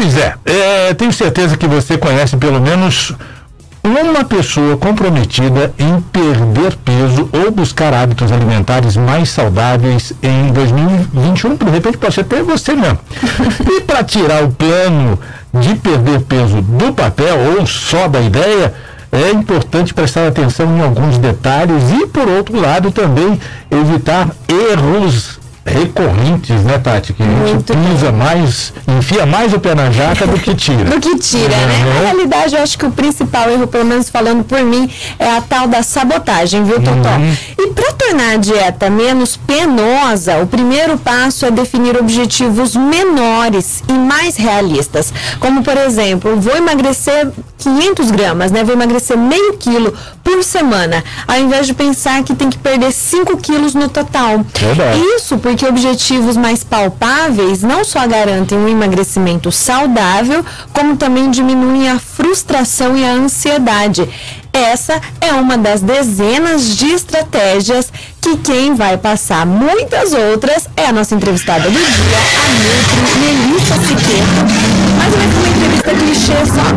Pois é, tenho certeza que você conhece pelo menos uma pessoa comprometida em perder peso ou buscar hábitos alimentares mais saudáveis em 2021, de repente pode ser até você mesmo. E para tirar o plano de perder peso do papel ou só da ideia, é importante prestar atenção em alguns detalhes e, por outro lado, também evitar erros recorrentes, né, Tati? Que a gente pisa mais, enfia mais o pé na jaca do que tira. Do que tira, né? Na realidade, eu acho que o principal erro, pelo menos falando por mim, é a tal da sabotagem, viu, Totó? E para tornar a dieta menos penosa, o primeiro passo é definir objetivos menores e mais realistas. Como, por exemplo, vou emagrecer 500 gramas, né? Vou emagrecer meio quilo por semana, ao invés de pensar que tem que perder 5 quilos no total. Isso porque objetivos mais palpáveis não só garantem um emagrecimento saudável, como também diminuem a frustração e a ansiedade. Essa é uma das dezenas de estratégias que quem vai passar muitas outras é a nossa entrevistada do dia, a Melissa Siqueira. Mas vai ser uma entrevista clichê só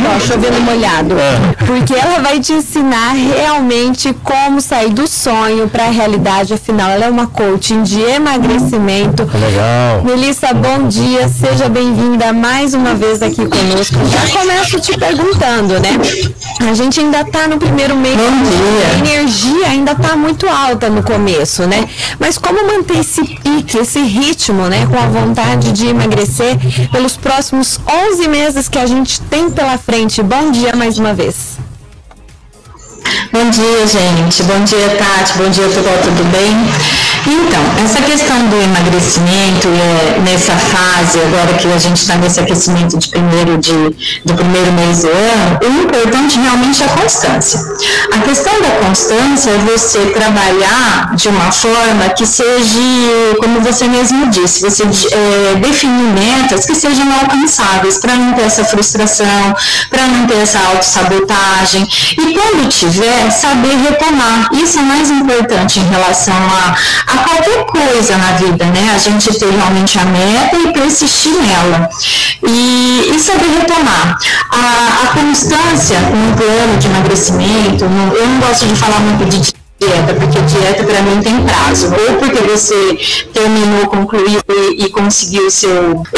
não, ó, chovendo molhado, porque ela vai te ensinar realmente como sair do sonho para a realidade. Afinal, ela é uma coaching de emagrecimento. Legal. Melissa, bom dia, seja bem-vinda mais uma vez aqui conosco. Já começo te perguntando, né? A gente ainda tá no primeiro mês, a energia ainda tá muito alta no começo, né? Mas como manter esse pique, esse ritmo, né? Com a vontade de emagrecer pelos próximos 11 meses que a gente tem pela frente. Bom dia mais uma vez. Bom dia, gente. Bom dia, Tati. Bom dia, Totó. Tudo bem? Então, essa questão do emagrecimento, nessa fase, agora que a gente está nesse aquecimento do primeiro mês do ano, o importante realmente é a constância. A questão da constância é você trabalhar de uma forma que seja, como você mesmo disse, você definir metas que sejam alcançáveis, para não ter essa frustração, para não ter essa autossabotagem. E quando tiver, saber retomar. Isso é mais importante em relação a qualquer coisa na vida, né? A gente ter realmente a meta e persistir nela. E saber retomar. A constância no plano de emagrecimento, eu não gosto de falar muito de dieta, porque dieta para mim tem prazo, ou porque você terminou, concluiu e conseguiu o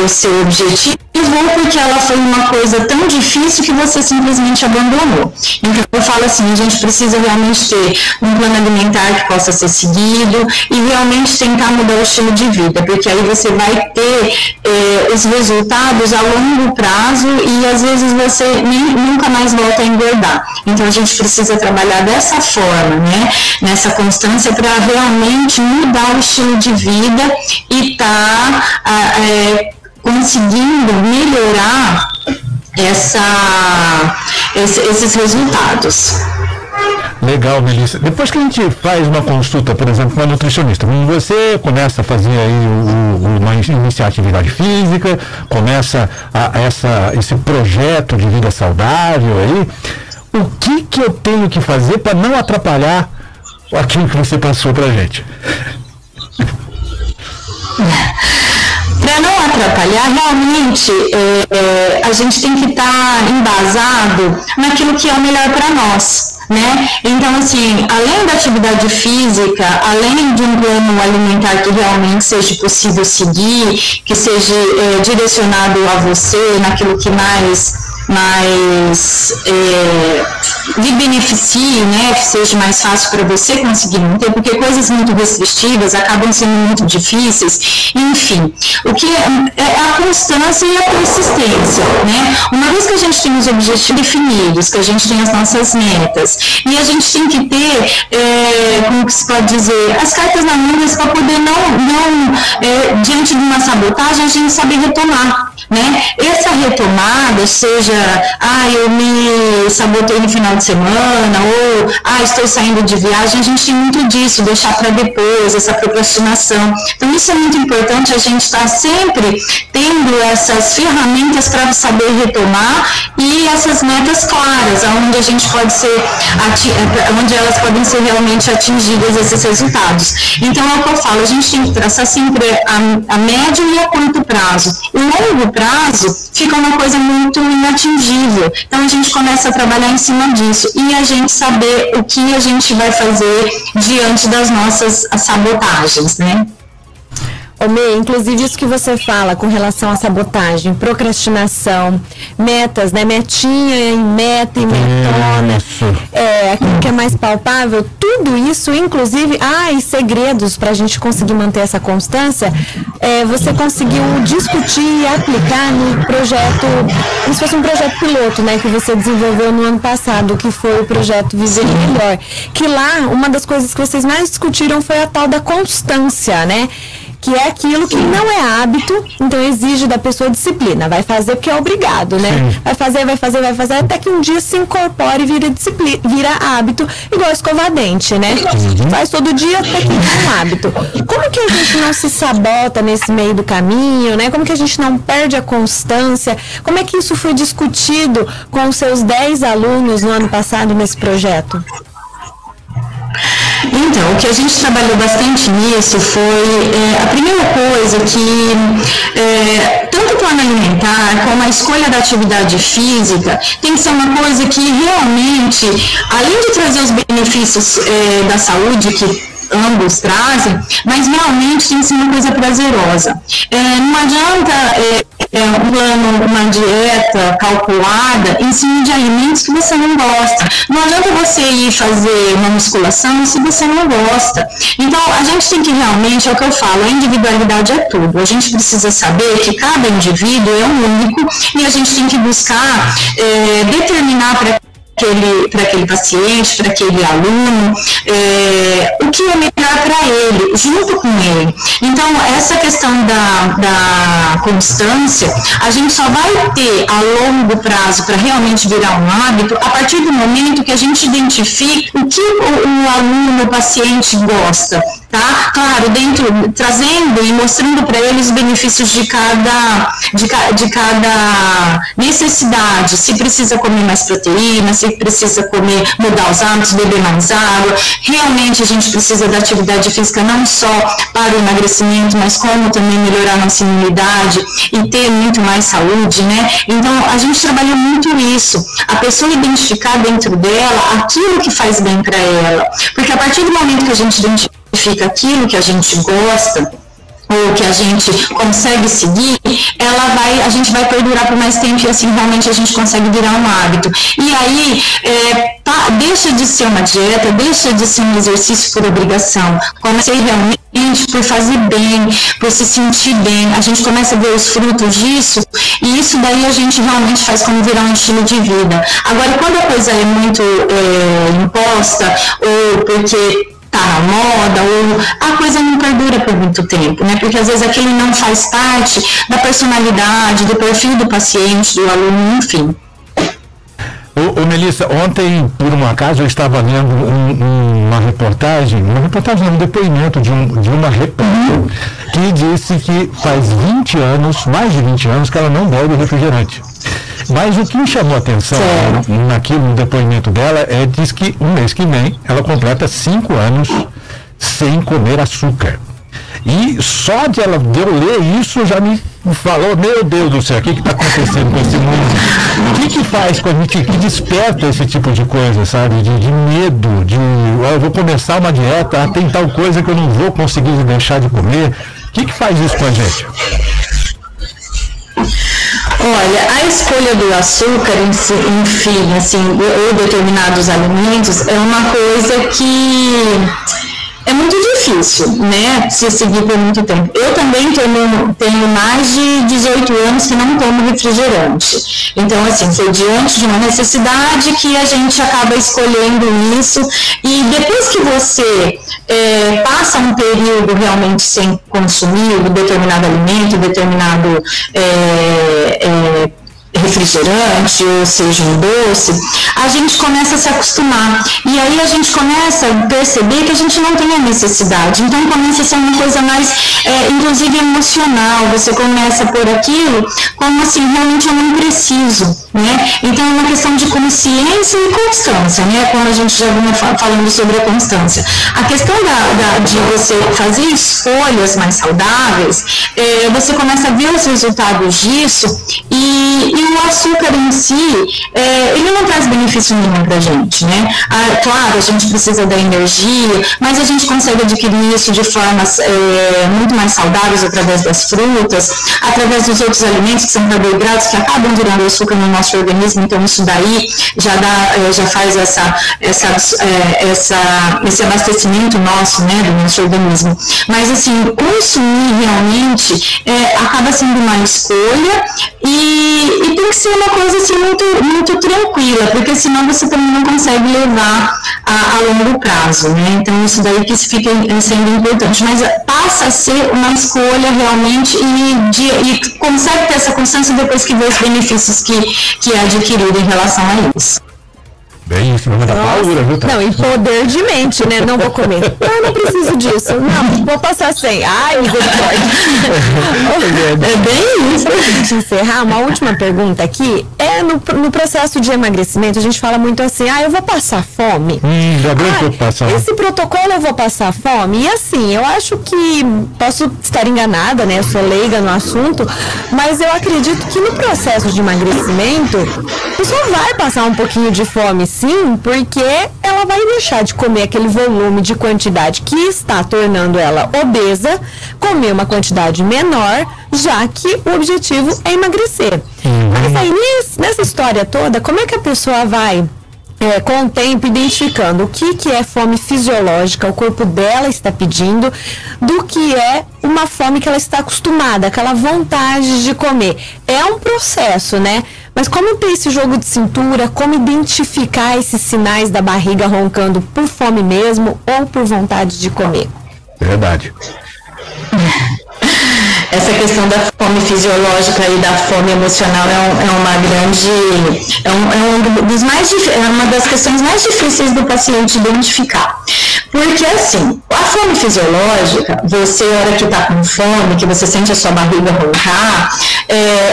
seu objetivo, ou porque ela foi uma coisa tão difícil que você simplesmente abandonou. Então eu falo assim, a gente precisa realmente ter um plano alimentar que possa ser seguido e realmente tentar mudar o estilo de vida, porque aí você vai ter os resultados a longo prazo e às vezes você nunca mais volta a engordar. Então a gente precisa trabalhar dessa forma, né? Nessa constância, para realmente mudar o estilo de vida e tá conseguindo melhorar esses resultados. Legal, Melissa. Depois que a gente faz uma consulta, por exemplo, com a nutricionista, você começa a fazer aí iniciar atividade física, começa esse projeto de vida saudável aí, o que eu tenho que fazer para não atrapalhar aquilo que você passou para a gente? Para não atrapalhar, realmente a gente tem que estar embasado naquilo que é o melhor para nós, né? Então, assim, além da atividade física, além de um plano alimentar que realmente seja possível seguir, que seja direcionado a você, naquilo que mais lhe beneficie, né, que seja mais fácil para você conseguir manter, porque coisas muito restritivas acabam sendo muito difíceis. Enfim, o que é a constância e a persistência, né? Uma vez que a gente tem os objetivos definidos, que a gente tem as nossas metas, e a gente tem que ter, como que se pode dizer, as cartas na manga para poder não diante de uma sabotagem, a gente saber retomar. Né? Essa retomada, seja eu me sabotei no final de semana, ou estou saindo de viagem, a gente tem muito disso, deixar para depois, essa procrastinação. Então isso é muito importante, a gente está sempre tendo essas ferramentas para saber retomar e essas metas claras, onde a gente pode ser, onde elas podem ser realmente atingidas, esses resultados. Então é o que eu falo, a gente tem que traçar sempre a médio e a curto prazo. O longo prazo prazo, fica uma coisa muito inatingível. Então a gente começa a trabalhar em cima disso e a gente saber o que a gente vai fazer diante das nossas sabotagens, né? Omê, inclusive isso que você fala com relação à sabotagem, procrastinação, metas, né? Metinha, meta e metona, aquilo que é mais palpável, tudo isso, inclusive, e segredos para a gente conseguir manter essa constância, você conseguiu discutir e aplicar no projeto, como se fosse um projeto piloto, né? Que você desenvolveu no ano passado, que foi o projeto Viver Melhor. Que lá, uma das coisas que vocês mais discutiram foi a tal da constância, né? Que é aquilo que não é hábito, então exige da pessoa disciplina. Vai fazer porque é obrigado, né? Sim. Vai fazer, até que um dia se incorpore e vira hábito, igual escovar dente, né? Faz todo dia até que vira um hábito. Como que a gente não se sabota nesse meio do caminho, né? Como que a gente não perde a constância? Como é que isso foi discutido com os seus 10 alunos no ano passado nesse projeto? Então, o que a gente trabalhou bastante nisso foi a primeira coisa que, tanto o plano alimentar como a escolha da atividade física, tem que ser uma coisa que realmente, além de trazer os benefícios da saúde que ambos trazem, mas realmente tem que ser uma coisa prazerosa. Não adianta um plano, uma dieta calculada em cima de alimentos que você não gosta. Não adianta você ir fazer uma musculação se você não gosta. Então, a gente tem que realmente, é o que eu falo, a individualidade é tudo. A gente precisa saber que cada indivíduo é um único e a gente tem que buscar determinar para aquele paciente, para aquele aluno, o que é melhor para ele, junto com ele. Então, essa questão da constância, a gente só vai ter a longo prazo para realmente virar um hábito a partir do momento que a gente identifica o que o aluno, o paciente gosta, tá? Claro, trazendo e mostrando para ele os benefícios de cada necessidade, se precisa comer mais proteína, se precisa comer, mudar os hábitos, beber mais água. Realmente a gente precisa da atividade física não só para o emagrecimento, mas como também melhorar nossa imunidade e ter muito mais saúde, né? Então a gente trabalha muito isso, a pessoa identificar dentro dela aquilo que faz bem para ela, porque a partir do momento que a gente identifica aquilo que a gente gosta, ou que a gente consegue seguir, a gente vai perdurar por mais tempo e assim realmente a gente consegue virar um hábito. E aí deixa de ser uma dieta, deixa de ser um exercício por obrigação, comecei realmente por fazer bem, por se sentir bem, a gente começa a ver os frutos disso e isso daí a gente realmente faz como virar um estilo de vida. Agora, quando a coisa é muito imposta ou porque tá na moda, ou a coisa não perdura por muito tempo, né? Porque às vezes aquilo não faz parte da personalidade, do perfil do paciente, do aluno, enfim. Ô Melissa, ontem, por um acaso, eu estava lendo um depoimento de uma repórter que disse que faz 20 anos, mais de 20 anos, que ela não bebe refrigerante. Mas o que me chamou a atenção no depoimento dela diz que um mês que vem ela completa 5 anos sem comer açúcar. E só de ela ler isso já me falou, meu Deus do céu, o que está acontecendo com esse mundo? O que faz com a gente, que desperta esse tipo de coisa, sabe? De medo, eu vou começar uma dieta, tem tal coisa que eu não vou conseguir deixar de comer. O que faz isso com a gente? Olha, a escolha do açúcar, enfim, assim, ou determinados alimentos, é uma coisa que é muito difícil, né, se seguir por muito tempo. Eu também tenho mais de 18 anos que não tomo refrigerante. Então, assim, foi diante de uma necessidade que a gente acaba escolhendo isso. E depois que você passa um período realmente sem consumir determinado alimento, determinado refrigerante ou seja um doce, a gente começa a se acostumar e aí a gente começa a perceber que a gente não tem a necessidade, então começa a ser uma coisa mais inclusive emocional, você começa por aquilo como assim, realmente eu não preciso, né? Então é uma questão de consciência e constância, né? Como a gente já vinha falando sobre a constância, a questão de você fazer escolhas mais saudáveis, você começa a ver os resultados disso e o açúcar em si, ele não traz benefício nenhum pra gente, né? Claro, a gente precisa da energia, mas a gente consegue adquirir isso de formas muito mais saudáveis através das frutas, através dos outros alimentos que são carboidratos, que acabam virando açúcar no nosso organismo, então isso daí já, já faz esse abastecimento nosso, né, do nosso organismo. Mas assim, consumir realmente acaba sendo uma escolha e tem que ser uma coisa assim, muito tranquila, porque senão você também não consegue levar a longo prazo, né? Então isso daí que fica sendo importante, mas passa a ser uma escolha realmente e consegue ter essa constância depois que vê os benefícios que é adquirido em relação a isso. Bem, isso não é da palavra, viu? Não, e poder de mente, né? Não vou comer. Eu não preciso disso. Não, vou passar sem. Ai, misericórdia. É bem isso. Pra gente encerrar, uma última pergunta aqui. No processo de emagrecimento, a gente fala muito assim, eu vou passar fome. Já bem que eu passar. Esse protocolo eu vou passar fome. E assim, eu acho que posso estar enganada, né? Eu sou leiga no assunto, mas eu acredito que no processo de emagrecimento, a pessoa vai passar um pouquinho de fome, sim, porque ela vai deixar de comer aquele volume de quantidade que está tornando ela obesa, comer uma quantidade menor, já que o objetivo é emagrecer. Mas aí, nessa história toda, como é que a pessoa vai, com o tempo, identificando o que é fome fisiológica, o corpo dela está pedindo, do que é uma fome que ela está acostumada, aquela vontade de comer? É um processo, né? Mas como ter esse jogo de cintura, como identificar esses sinais da barriga roncando por fome mesmo ou por vontade de comer? Verdade. Essa questão da fome fisiológica e da fome emocional é uma das questões mais difíceis do paciente identificar. Porque assim, a fome fisiológica, você, a hora que tá com fome, que você sente a sua barriga roncar,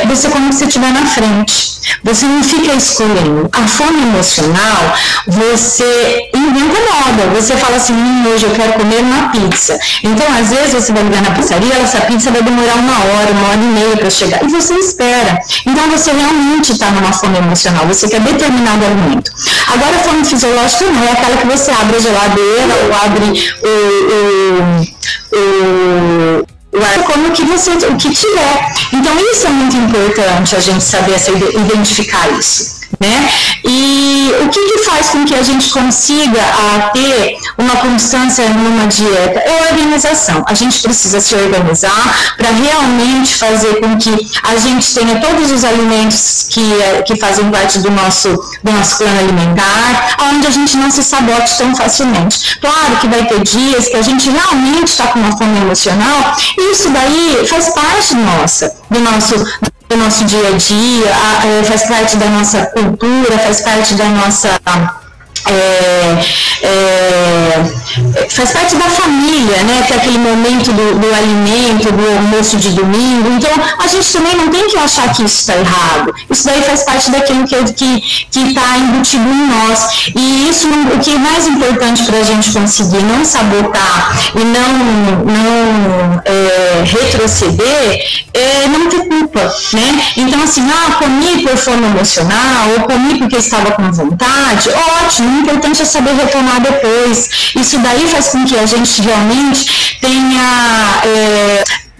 você come o que você tiver na frente. Você não fica escolhendo. A fome emocional, você inventa moda. Você fala assim, hoje eu quero comer uma pizza. Então, às vezes, você vai ligar na pizzaria, essa pizza vai demorar uma hora e meia para chegar. E você espera. Então, você realmente está numa fome emocional. Você quer determinado alimento. Agora, a fome fisiológica não é aquela que você abre a geladeira, abre como que você, o que tiver. Então isso é muito importante, a gente saber identificar isso, né? E o que faz com que a gente consiga ter uma constância numa dieta? É a organização. A gente precisa se organizar para realmente fazer com que a gente tenha todos os alimentos que fazem parte do nosso plano alimentar, onde a gente não se sabote tão facilmente. Claro que vai ter dias que a gente realmente está com uma fome emocional, e isso daí faz parte do nosso dia a dia, faz parte da nossa cultura, faz parte da nossa... faz parte da família, né? Que é aquele momento do alimento, do almoço de domingo. Então, a gente também não tem que achar que isso está errado. Isso daí faz parte daquilo que está embutido em nós. E isso, o que é mais importante para a gente conseguir não sabotar e não retroceder é não ter culpa, né? Então, assim, comi por fome emocional, ou comi porque estava com vontade, ótimo. O importante é saber retomar depois. Isso daí faz com que a gente realmente tenha,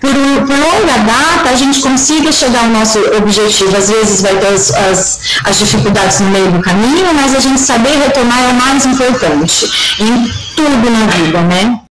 por longa data, a gente consiga chegar ao nosso objetivo. Às vezes vai ter as dificuldades no meio do caminho, mas a gente saber retomar é o mais importante em tudo na vida, né?